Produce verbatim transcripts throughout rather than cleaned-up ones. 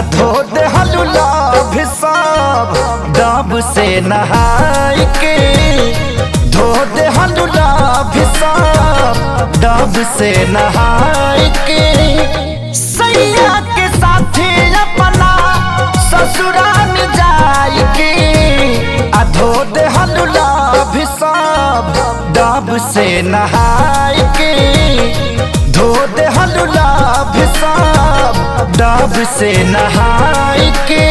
धो दे लुलाभ साब डाब से नहाई के, धो दे लुलाभ साब डाब से नहाई के। सैया के साथी अपना ससुरा में जाई के, धो दे लुलाभ साब डाब से नहाई के, धो दे लुलाभ साब डाब से नहाई के।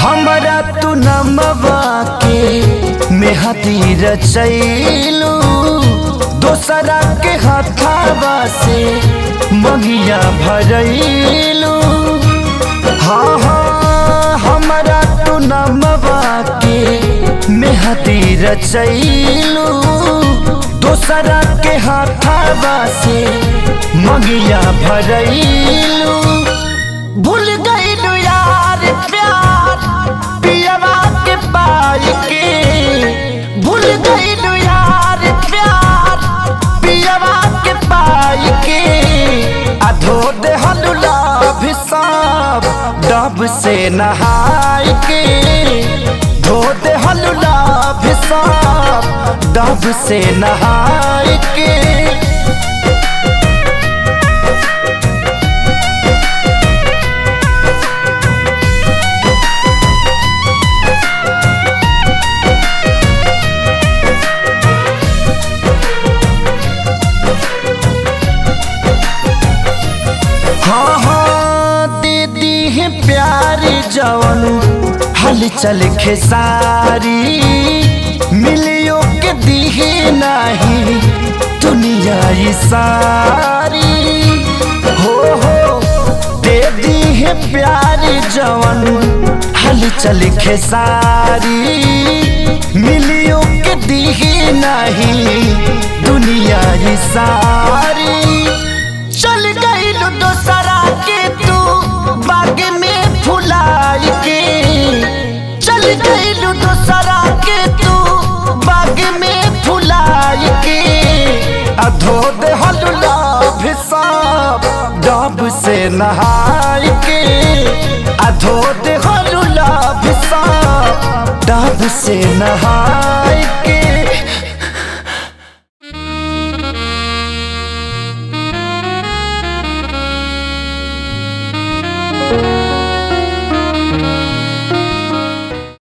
हमरा तू नमवा के मेहती रचैलू, दोसरा के हथावा से मगिया भरैलू। हाँ हाँ हमरा तू नमवा के मेहती रचैलू, दोसरा के हथावा से मगिया भरैलू। भूल गइलू यार प्यार पियवा के पाई के, भूल गइलू यार प्यार पियवा के पाई के। धो दे लुलाभ साब डाब से नहाई के, धो दे लुलाभ साब डाब से नहाई के। चल खेसारी मिलियो के दिहे नहीं दुनिया सारी। हो हो दे दी है प्यारे जवन हलचल खेसारी, मिलियो के दिहे नहीं दुनिया सारी। चल गई दोसरा के तू बाग में फुलाई के, चल गइलू दोसरा के तू बाग में फुलाई के। धो दे लुलाभ साब डाब से नहाई के, धो दे लुलाभ साब डाब से नहाई के।